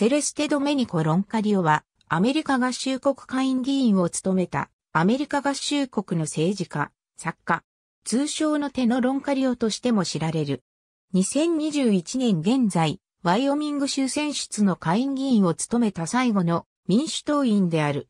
セレステ・ドメニコ・ロンカリオは、アメリカ合衆国下院議員を務めた、アメリカ合衆国の政治家、作家、通称のテノ・ロンカリオとしても知られる。2021年現在、ワイオミング州選出の下院議員を務めた最後の民主党員である。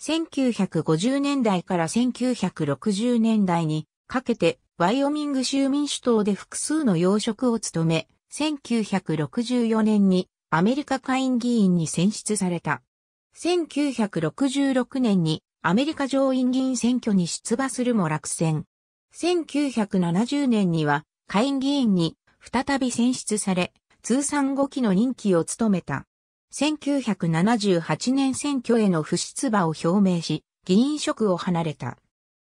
1950年代から1960年代にかけて、ワイオミング州民主党で複数の要職を務め、1964年にアメリカ下院議員に選出された。1966年にアメリカ上院議員選挙に出馬するも落選。1970年には下院議員に再び選出され、通算5期の任期を務めた。1978年選挙への不出馬を表明し、議員職を離れた。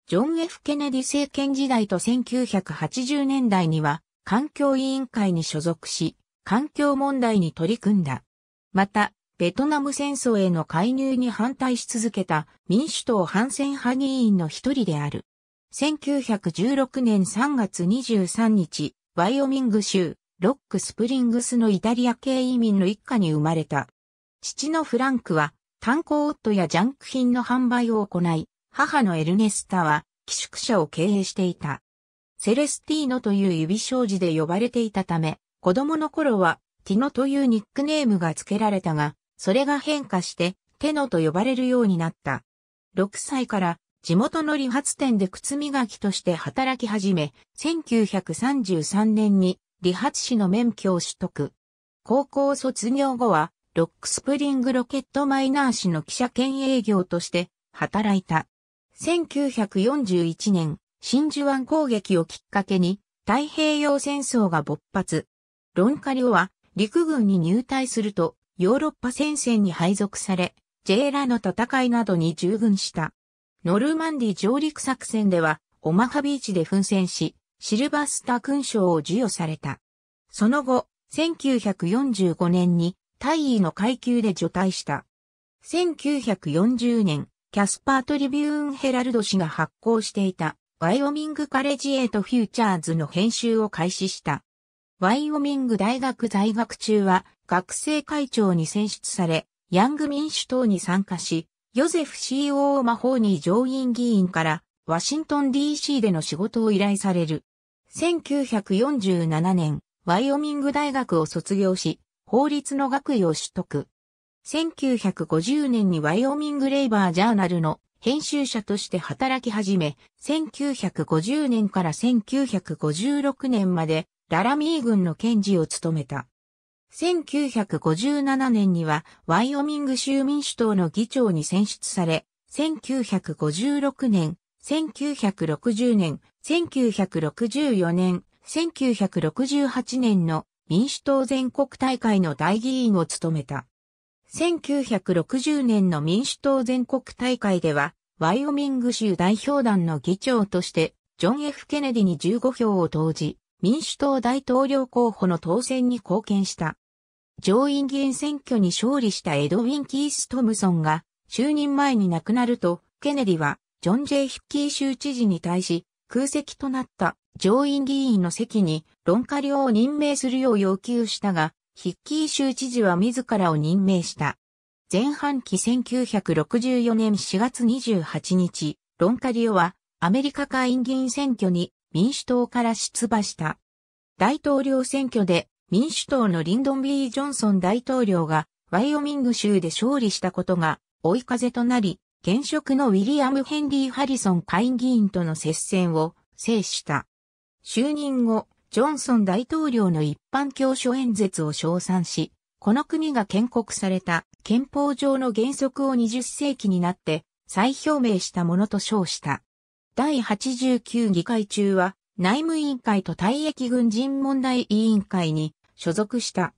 ジョン・ F ・ケネディ政権時代と1980年代には、環境委員会に所属し、環境問題に取り組んだ。また、ベトナム戦争への介入に反対し続けた民主党反戦派議員の一人である。1916年3月23日、ワイオミング州ロックスプリングスのイタリア系移民の一家に生まれた。父のフランクは、炭鉱夫やジャンク品の販売を行い、母のエルネスタは、寄宿舎を経営していた。セレスティーノという指小字で呼ばれていたため、子供の頃はティノというニックネームが付けられたが、それが変化してテノと呼ばれるようになった。6歳から地元の理髪店で靴磨きとして働き始め、1933年に理髪師の免許を取得。高校卒業後はロックスプリングロケットマイナー誌の記者兼営業として働いた。1941年、真珠湾攻撃をきっかけに太平洋戦争が勃発。ロンカリオは陸軍に入隊するとヨーロッパ戦線に配属され、ジェーラの戦いなどに従軍した。ノルマンディ上陸作戦ではオマハビーチで奮戦し、シルバースター勲章を授与された。その後、1945年に大尉の階級で除隊した。1940年、キャスパートリビューンヘラルド紙が発行していた。ワイオミングカレッジエイトフューチャーズの編集を開始した。ワイオミング大学在学中は学生会長に選出され、ヤング民主党に参加し、ヨゼフ C.O. マホーニー上院議員からワシントン D.C. での仕事を依頼される。1947年、ワイオミング大学を卒業し、法律の学位を取得。1950年にワイオミングレイバージャーナルの編集者として働き始め、1950年から1956年までララミー郡の検事を務めた。1957年にはワイオミング州民主党の議長に選出され、1956年、1960年、1964年、1968年の民主党全国大会の代議員を務めた。1960年の民主党全国大会では、ワイオミング州代表団の議長として、ジョン・ F ・ケネディに15票を投じ、民主党大統領候補の当選に貢献した。上院議員選挙に勝利したエドウィン・キース・トムソンが、就任前に亡くなると、ケネディは、ジョン・ J ・ヒッキー州知事に対し、空席となった上院議員の席に、ロンカリオを任命するよう要求したが、ヒッキー州知事は自らを任命した。前半期1964年4月28日、ロンカリオはアメリカ下院議員選挙に民主党から出馬した。大統領選挙で民主党のリンドン・B・ジョンソン大統領がワイオミング州で勝利したことが追い風となり、現職のウィリアム・ヘンリー・ハリソン下院議員との接戦を制した。就任後、ジョンソン大統領の一般教書演説を称賛し、この国が建国された憲法上の原則を20世紀になって再表明したものと称した。第89議会中は内務委員会と退役軍人問題委員会に所属した。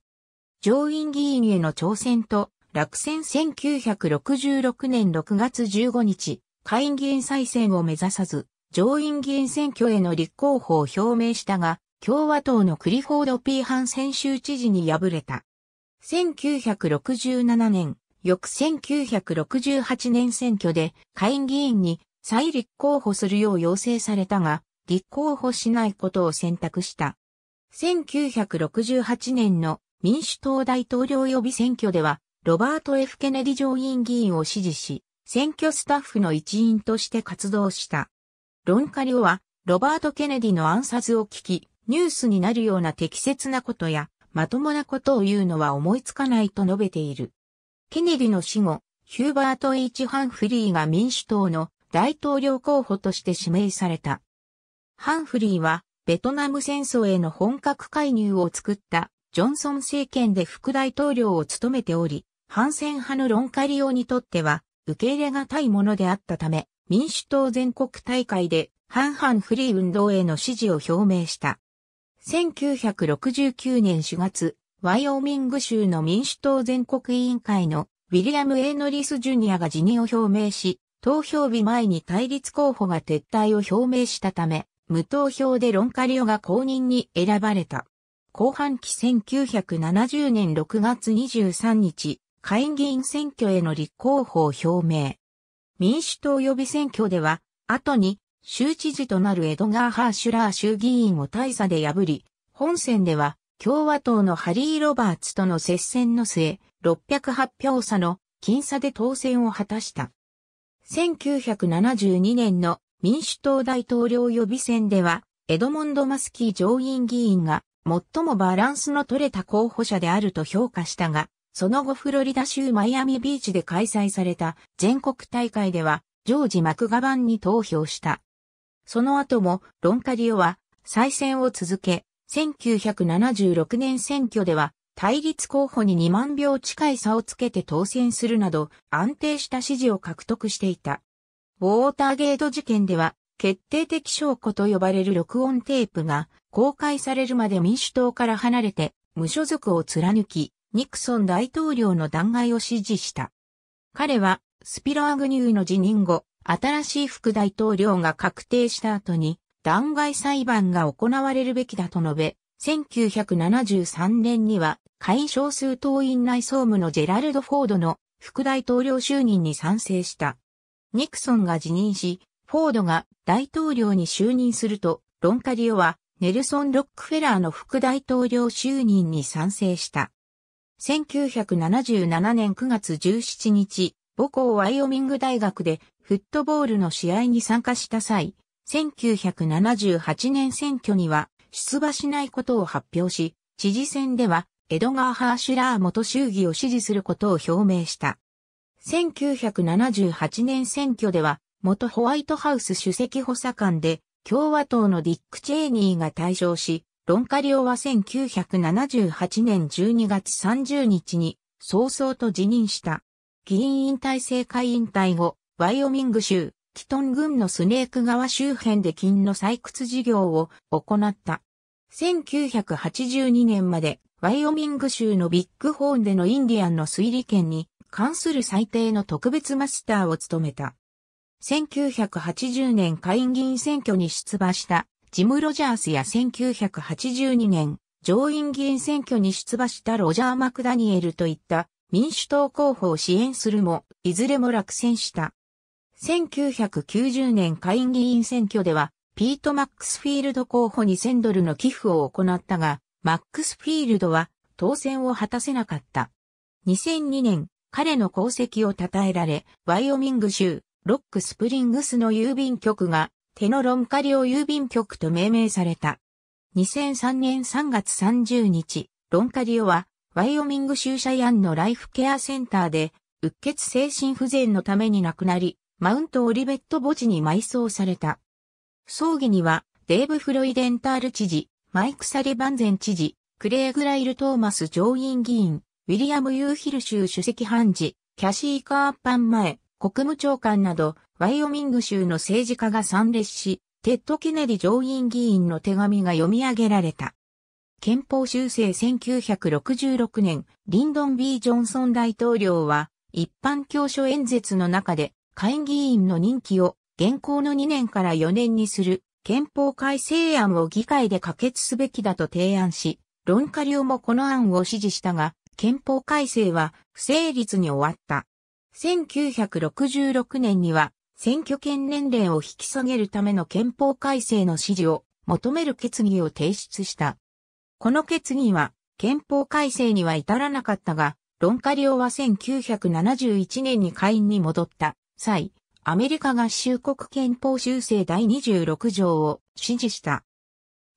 上院議員への挑戦と落選1966年6月15日、下院議員再選を目指さず、上院議員選挙への立候補を表明したが、共和党のクリフォード・P・ハンセン州知事に敗れた。1967年、翌1968年選挙で下院議員に再立候補するよう要請されたが、立候補しないことを選択した。1968年の民主党大統領予備選挙では、ロバート・ F ・ケネディ上院議員を支持し、選挙スタッフの一員として活動した。論課料は、ロバート・ケネディの暗殺を聞き、ニュースになるような適切なことや、まともなことを言うのは思いつかないと述べている。ケネディの死後、ヒューバート・ H ・ハンフリーが民主党の大統領候補として指名された。ハンフリーは、ベトナム戦争への本格介入を作った、ジョンソン政権で副大統領を務めており、反戦派のロン・カリオにとっては、受け入れがたいものであったため、民主党全国大会で、反ハンフリー運動への支持を表明した。1969年4月、ワイオミング州の民主党全国委員会のウィリアム・A・ノリス・ジュニアが辞任を表明し、投票日前に対立候補が撤退を表明したため、無投票でロン・カリオが後任に選ばれた。後半期1970年6月23日、下院議員選挙への立候補を表明。民主党予備選挙では、後に州知事となるエドガー・ハーシュラー州議員を大差で破り、本選では共和党のハリー・ロバーツとの接戦の末、608票差の僅差で当選を果たした。1972年の民主党大統領予備選では、エドモンド・マスキー上院議員が最もバランスの取れた候補者であると評価したが、その後フロリダ州マイアミビーチで開催された全国大会では、ジョージ・マクガバンに投票した。その後もロン・カリオは再選を続け、1976年選挙では対立候補に2万票近い差をつけて当選するなど安定した支持を獲得していた。ウォーターゲート事件では決定的証拠と呼ばれる録音テープが公開されるまで民主党から離れて無所属を貫き、ニクソン大統領の弾劾を支持した。彼はスピロ・アグニューの辞任後、新しい副大統領が確定した後に弾劾裁判が行われるべきだと述べ、1973年には下院少数党院内総務のジェラルド・フォードの副大統領就任に賛成した。ニクソンが辞任し、フォードが大統領に就任すると、ロン・カリオはネルソン・ロックフェラーの副大統領就任に賛成した。1977年9月17日、母校ワイオミング大学でフットボールの試合に参加した際、1978年選挙には出馬しないことを発表し、知事選ではエドガー・ハーシュラー元州議を支持することを表明した。1978年選挙では元ホワイトハウス首席補佐官で共和党のディック・チェイニーが大勝し、ロン・カリオは1978年12月30日に早々と辞任した。議員引退政界引退後、ワイオミング州、キトン郡のスネーク川周辺で金の採掘事業を行った。1982年まで、ワイオミング州のビッグホーンでのインディアンの水利権に関する最低の特別マスターを務めた。1980年下院議員選挙に出馬したジム・ロジャースや1982年上院議員選挙に出馬したロジャー・マクダニエルといった民主党候補を支援するも、いずれも落選した。1990年下院議員選挙では、ピート・マックスフィールド候補$2000の寄付を行ったが、マックスフィールドは当選を果たせなかった。2002年、彼の功績を称えられ、ワイオミング州、ロックスプリングスの郵便局が、テノロンカリオ郵便局と命名された。2003年3月30日、ロンカリオは、ワイオミング州シャヤンのライフケアセンターで、うっ血性心不全のために亡くなり、マウントオリベット墓地に埋葬された。葬儀には、デーブ・フロイデンタール知事、マイク・サリバン前知事、クレイグ・ライル・トーマス上院議員、ウィリアム・ユーヒル州首席判事、キャシー・カーパン前、国務長官など、ワイオミング州の政治家が参列し、テッド・ケネディ上院議員の手紙が読み上げられた。憲法修正1966年、リンドン・ B ・ジョンソン大統領は、一般教書演説の中で、下院議員の任期を現行の2年から4年にする憲法改正案を議会で可決すべきだと提案し、ロン・カリオもこの案を支持したが、憲法改正は不成立に終わった。1966年には、選挙権年齢を引き下げるための憲法改正の支持を求める決議を提出した。この決議は憲法改正には至らなかったが、ロンカ領は1971年に下院に戻った際、アメリカ合衆国憲法修正第26条を支持した。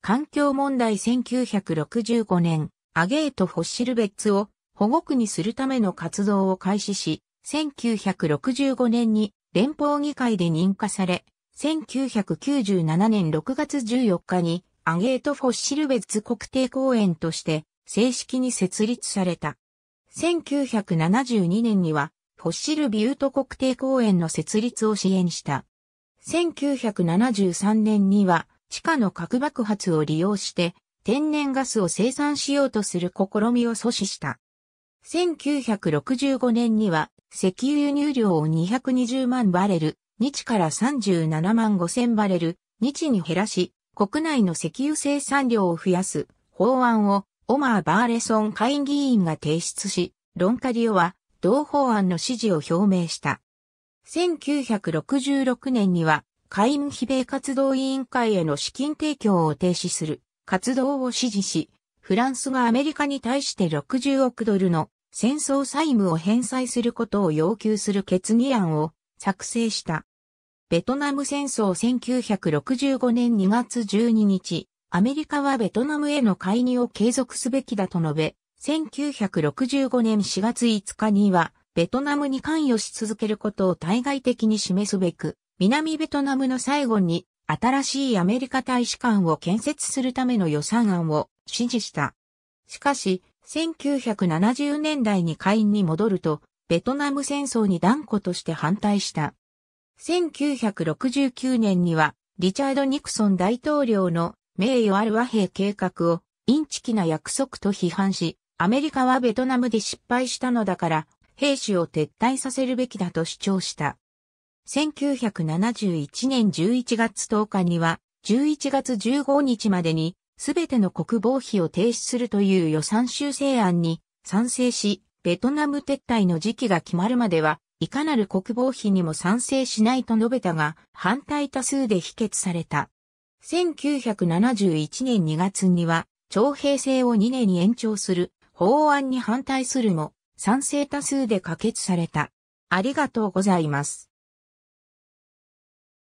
環境問題1965年、アゲート・フォッシルベッツを保護区にするための活動を開始し、1965年に連邦議会で認可され、1997年6月14日にアゲート・フォッシルベッツ国定公園として正式に設立された。1972年にはフォッシルビュート国定公園の設立を支援した。1973年には地下の核爆発を利用して天然ガスを生産しようとする試みを阻止した。1965年には石油輸入量を220万バレル、日から37万5000バレル、日に減らし、国内の石油生産量を増やす法案をオマー・バーレソン下院議員が提出し、ロンカリオは同法案の支持を表明した。1966年には下院非米活動委員会への資金提供を停止する活動を支持し、フランスがアメリカに対して60億ドルの戦争債務を返済することを要求する決議案を作成した。ベトナム戦争1965年2月12日、アメリカはベトナムへの介入を継続すべきだと述べ、1965年4月5日には、ベトナムに関与し続けることを対外的に示すべく、南ベトナムのサイゴンに、新しいアメリカ大使館を建設するための予算案を支持した。しかし、1970年代に下院に戻ると、ベトナム戦争に断固として反対した。1969年には、リチャード・ニクソン大統領の名誉ある和平計画をインチキな約束と批判し、アメリカはベトナムで失敗したのだから、兵士を撤退させるべきだと主張した。1971年11月10日には、11月15日までに、すべての国防費を停止するという予算修正案に賛成し、ベトナム撤退の時期が決まるまでは、いかなる国防費にも賛成しないと述べたが、反対多数で否決された。1971年2月には、徴兵制を2年に延長する法案に反対するも、賛成多数で可決された。ありがとうございます。